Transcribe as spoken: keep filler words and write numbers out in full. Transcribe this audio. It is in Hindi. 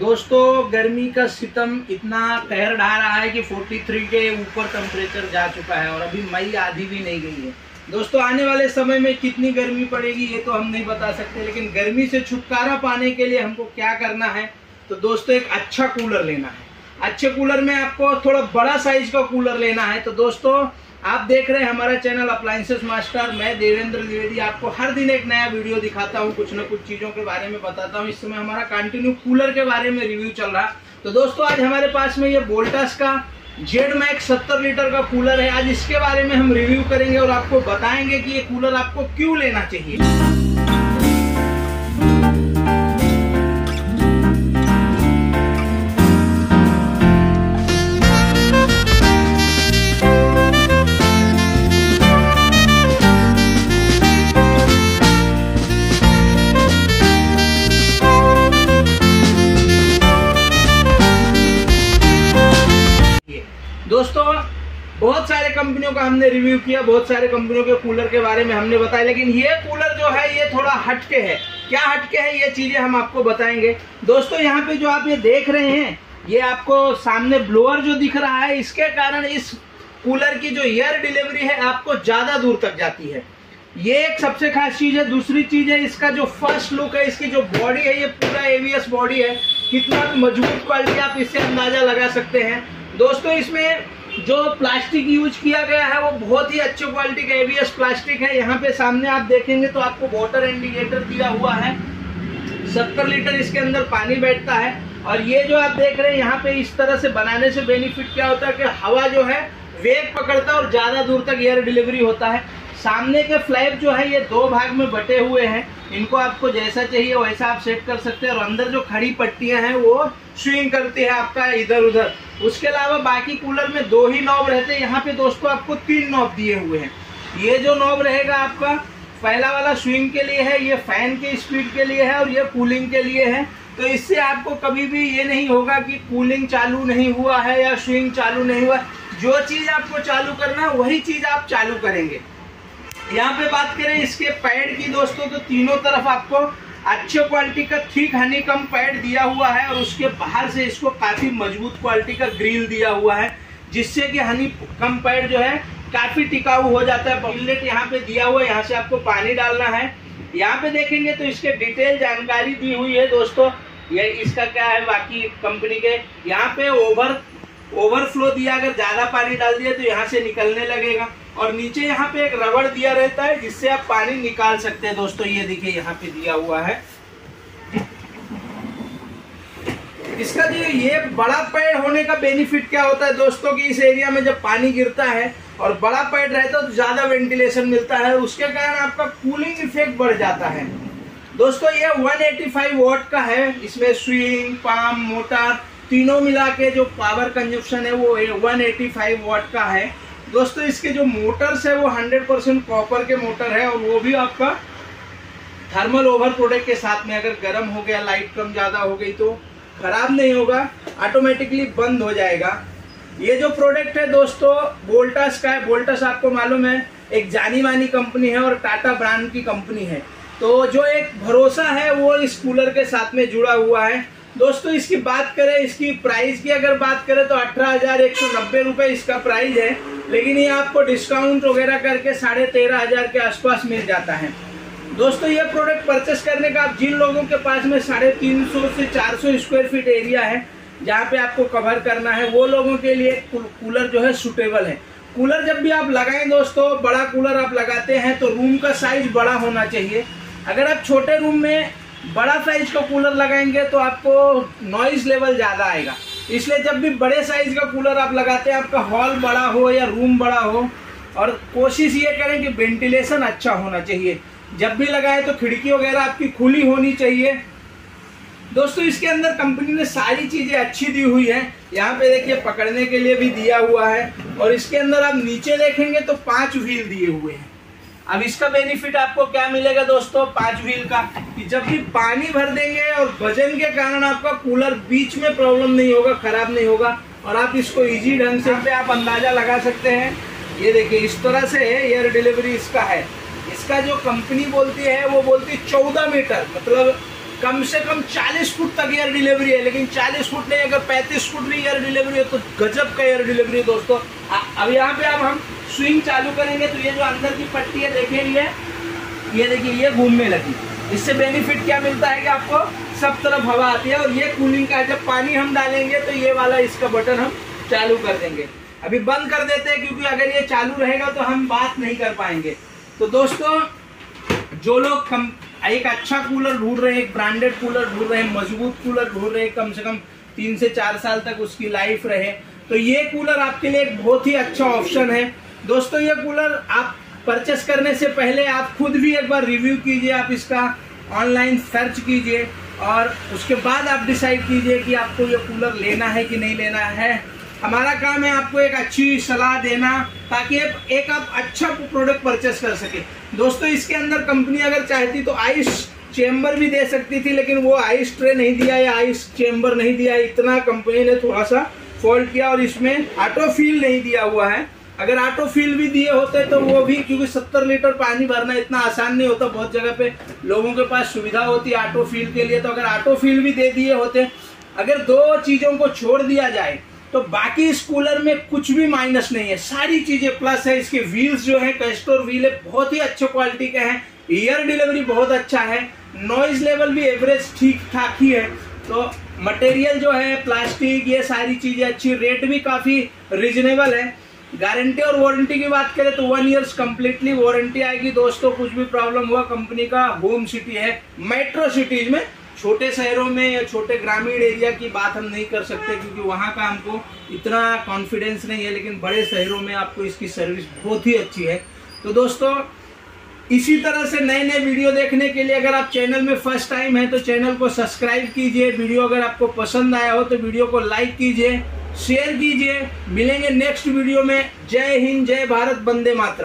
दोस्तों गर्मी का सितम इतना कहर ढा रहा है कि तैंतालीस के ऊपर टेम्परेचर जा चुका है और अभी मई आधी भी नहीं गई है। दोस्तों आने वाले समय में कितनी गर्मी पड़ेगी ये तो हम नहीं बता सकते, लेकिन गर्मी से छुटकारा पाने के लिए हमको क्या करना है तो दोस्तों एक अच्छा कूलर लेना है। अच्छे कूलर में आपको थोड़ा बड़ा साइज का कूलर लेना है। तो दोस्तों आप देख रहे हैं हमारा चैनल अप्लायंसेस मास्टर, मैं देवेंद्र द्विवेदी आपको हर दिन एक नया वीडियो दिखाता हूँ, कुछ ना कुछ चीज़ों के बारे में बताता हूँ। इस समय हमारा कंटिन्यू कूलर के बारे में रिव्यू चल रहा। तो दोस्तों आज हमारे पास में ये वोल्टास का जेटमैक्स सत्तर लीटर का कूलर है। आज इसके बारे में हम रिव्यू करेंगे और आपको बताएंगे कि ये कूलर आपको क्यों लेना चाहिए। दोस्तों बहुत सारे कंपनियों का हमने रिव्यू किया, बहुत सारे कंपनियों के कूलर के बारे में हमने बताया, लेकिन ये कूलर जो है ये थोड़ा हटके है। क्या हटके है ये चीज़ें हम आपको बताएंगे। दोस्तों यहाँ पे जो आप ये देख रहे हैं ये आपको सामने ब्लोअर जो दिख रहा है, इसके कारण इस कूलर की जो एयर डिलीवरी है आपको ज़्यादा दूर तक जाती है, ये एक सबसे खास चीज़ है। दूसरी चीज़ है इसका जो फर्स्ट लुक है, इसकी जो बॉडी है ये पूरा एवीएस बॉडी है, कितना मजबूत क्वालिटी आप इससे अंदाज़ा लगा सकते हैं। दोस्तों इसमें जो प्लास्टिक यूज किया गया है वो बहुत ही अच्छे क्वालिटी का एवीएस प्लास्टिक है। यहाँ पे सामने आप देखेंगे तो आपको वाटर इंडिकेटर दिया हुआ है। सत्तर लीटर इसके अंदर पानी बैठता है और ये जो आप देख रहे हैं यहाँ पे इस तरह से बनाने से बेनिफिट क्या होता है कि हवा जो है वेग पकड़ता है और ज़्यादा दूर तक एयर डिलीवरी होता है। सामने के फ्लैप जो है ये दो भाग में बटे हुए हैं, इनको आपको जैसा चाहिए वैसा आप सेट कर सकते हैं और अंदर जो खड़ी पट्टियां हैं वो स्विंग करती है आपका इधर उधर। उसके अलावा बाकी कूलर में दो ही नॉब रहते हैं, यहाँ पे दोस्तों आपको तीन नॉब दिए हुए हैं। ये जो नॉब रहेगा आपका पहला वाला स्विंग के लिए है, ये फैन के स्पीड के लिए है और ये कूलिंग के लिए है। तो इससे आपको कभी भी ये नहीं होगा कि कूलिंग चालू नहीं हुआ है या स्विंग चालू नहीं हुआ। जो चीज़ आपको चालू करना है वही चीज़ आप चालू करेंगे। यहाँ पे बात करें इसके पैड की दोस्तों, तो तीनों तरफ आपको अच्छे क्वालिटी का ठीक हनीकम पैड दिया हुआ है और उसके बाहर से इसको काफ़ी मजबूत क्वालिटी का ग्रिल दिया हुआ है, जिससे कि हनीकम पैड जो है काफ़ी टिकाऊ हो जाता है। इनलेट यहाँ पे दिया हुआ है, यहाँ से आपको पानी डालना है। यहाँ पे देखेंगे तो इसके डिटेल जानकारी दी हुई है दोस्तों, ये इसका क्या है बाकी कंपनी के। यहाँ पे ओवर ओवरफ्लो दिया, अगर ज़्यादा पानी डाल दिया तो यहाँ से निकलने लगेगा और नीचे यहाँ पे एक रबड़ दिया रहता है जिससे आप पानी निकाल सकते हैं। दोस्तों ये देखिए यहाँ पे दिया हुआ है। इसका जो ये बड़ा पैड होने का बेनिफिट क्या होता है दोस्तों कि इस एरिया में जब पानी गिरता है और बड़ा पैड रहता है तो ज़्यादा वेंटिलेशन मिलता है, उसके कारण आपका कूलिंग इफेक्ट बढ़ जाता है। दोस्तों ये एक सौ पचासी वॉट का है, इसमें स्विंग, पंप, मोटर तीनों मिला के जो पावर कंजप्शन है वो एक सौ पचासी वॉट का है। दोस्तों इसके जो मोटर्स है वो हंड्रेड परसेंट कॉपर के मोटर है और वो भी आपका थर्मल ओवर प्रोडक्ट के साथ में, अगर गर्म हो गया, लाइट कम ज़्यादा हो गई तो ख़राब नहीं होगा, ऑटोमेटिकली बंद हो जाएगा। ये जो प्रोडक्ट है दोस्तों वोल्टास का है। वोल्टास आपको मालूम है एक जानी मानी कंपनी है और टाटा ब्रांड की कंपनी है, तो जो एक भरोसा है वो इस कूलर के साथ में जुड़ा हुआ है। दोस्तों इसकी बात करें, इसकी प्राइस की अगर बात करें तो अठारह हज़ार एक सौ नब्बे रुपये इसका प्राइस है, लेकिन ये आपको डिस्काउंट वगैरह करके साढ़े तेरह हज़ार के आसपास मिल जाता है। दोस्तों ये प्रोडक्ट परचेस करने का आप जिन लोगों के पास में साढ़े तीन सौ से चार सौ स्क्वायर फीट एरिया है जहाँ पे आपको कवर करना है, वो लोगों के लिए कूलर जो है सूटेबल है। कूलर जब भी आप लगाएं दोस्तों, बड़ा कूलर आप लगाते हैं तो रूम का साइज बड़ा होना चाहिए। अगर आप छोटे रूम में बड़ा साइज का कूलर लगाएंगे तो आपको नॉइज़ लेवल ज़्यादा आएगा, इसलिए जब भी बड़े साइज़ का कूलर आप लगाते हैं आपका हॉल बड़ा हो या रूम बड़ा हो, और कोशिश ये करें कि वेंटिलेशन अच्छा होना चाहिए। जब भी लगाएं तो खिड़की वगैरह आपकी खुली होनी चाहिए। दोस्तों इसके अंदर कंपनी ने सारी चीज़ें अच्छी दी हुई हैं। यहाँ पे देखिए पकड़ने के लिए भी दिया हुआ है और इसके अंदर आप नीचे देखेंगे तो पाँच व्हील दिए हुए हैं। अब इसका बेनिफिट आपको क्या मिलेगा दोस्तों पांच व्हील का, कि जब भी पानी भर देंगे और वजन के कारण आपका कूलर बीच में प्रॉब्लम नहीं होगा, खराब नहीं होगा और आप इसको इजी ढंग से पे आप अंदाजा लगा सकते हैं। ये देखिए इस तरह से एयर डिलीवरी इसका है। इसका जो कंपनी बोलती है वो बोलती है चौदह मीटर, मतलब कम से कम चालीस फुट तक एयर डिलीवरी है, लेकिन चालीस फुट नहीं, अगर पैंतीस फुट भी एयर डिलीवरी है तो गजब का एयर डिलीवरी है दोस्तों। अब यहाँ पे अब हम स्विंग चालू करेंगे तो ये जो अंदर की पट्टी है देखिए, ये ये देखिए ये घूमने लगी। इससे बेनिफिट क्या मिलता है कि आपको सब तरफ हवा आती है और ये कूलिंग का, जब पानी हम डालेंगे तो ये वाला इसका बटन हम चालू कर देंगे। अभी बंद कर देते हैं क्योंकि अगर ये चालू रहेगा तो हम बात नहीं कर पाएंगे। तो दोस्तों जो लोग हम एक अच्छा कूलर ढूंढ रहे हैं, एक ब्रांडेड कूलर ढूंढ रहे हैं, मजबूत कूलर ढूंढ रहे हैं, कम से कम तीन से चार साल तक उसकी लाइफ रहे, तो ये कूलर आपके लिए एक बहुत ही अच्छा ऑप्शन है दोस्तों। ये कूलर आप परचेस करने से पहले आप खुद भी एक बार रिव्यू कीजिए, आप इसका ऑनलाइन सर्च कीजिए और उसके बाद आप डिसाइड कीजिए कि आपको ये कूलर लेना है कि नहीं लेना है। हमारा काम है आपको एक अच्छी सलाह देना ताकि एक आप अच्छा प्रोडक्ट परचेस कर सके। दोस्तों इसके अंदर कंपनी अगर चाहती तो आइस चेम्बर भी दे सकती थी, लेकिन वो आइस ट्रे नहीं दिया या आइस चेम्बर नहीं दिया, इतना कंपनी ने थोड़ा सा फॉल्ट किया। और इसमें ऑटो फिल नहीं दिया हुआ है, अगर ऑटो फिल भी दिए होते तो वो भी, क्योंकि सत्तर लीटर पानी भरना इतना आसान नहीं होता, बहुत जगह पे लोगों के पास सुविधा होती है ऑटो फिल के लिए, तो अगर ऑटो फिल भी दे दिए होते, अगर दो चीज़ों को छोड़ दिया जाए तो बाकी इस कूलर में कुछ भी माइनस नहीं है, सारी चीज़ें प्लस है। इसके व्हील्स जो है कैस्टर व्हील है, बहुत ही अच्छे क्वालिटी के हैं, एयर डिलीवरी बहुत अच्छा है, नॉइज लेवल भी एवरेज ठीक ठाक ही है। तो मटेरियल जो है प्लास्टिक, ये सारी चीज़ें अच्छी, रेट भी काफ़ी रिजनेबल है। गारंटी और वारंटी की बात करें तो वन ईयर्स कंप्लीटली वारंटी आएगी दोस्तों। कुछ भी प्रॉब्लम हुआ, कंपनी का होम सिटी है, मेट्रो सिटीज में, छोटे शहरों में या छोटे ग्रामीण एरिया की बात हम नहीं कर सकते क्योंकि वहाँ का हमको इतना कॉन्फिडेंस नहीं है, लेकिन बड़े शहरों में आपको इसकी सर्विस बहुत ही अच्छी है। तो दोस्तों इसी तरह से नए नए वीडियो देखने के लिए अगर आप चैनल में फर्स्ट टाइम है तो चैनल को सब्सक्राइब कीजिए। वीडियो अगर आपको पसंद आया हो तो वीडियो को लाइक कीजिए, शेयर कीजिए। मिलेंगे नेक्स्ट वीडियो में। जय हिंद, जय भारत, वंदे मातरम।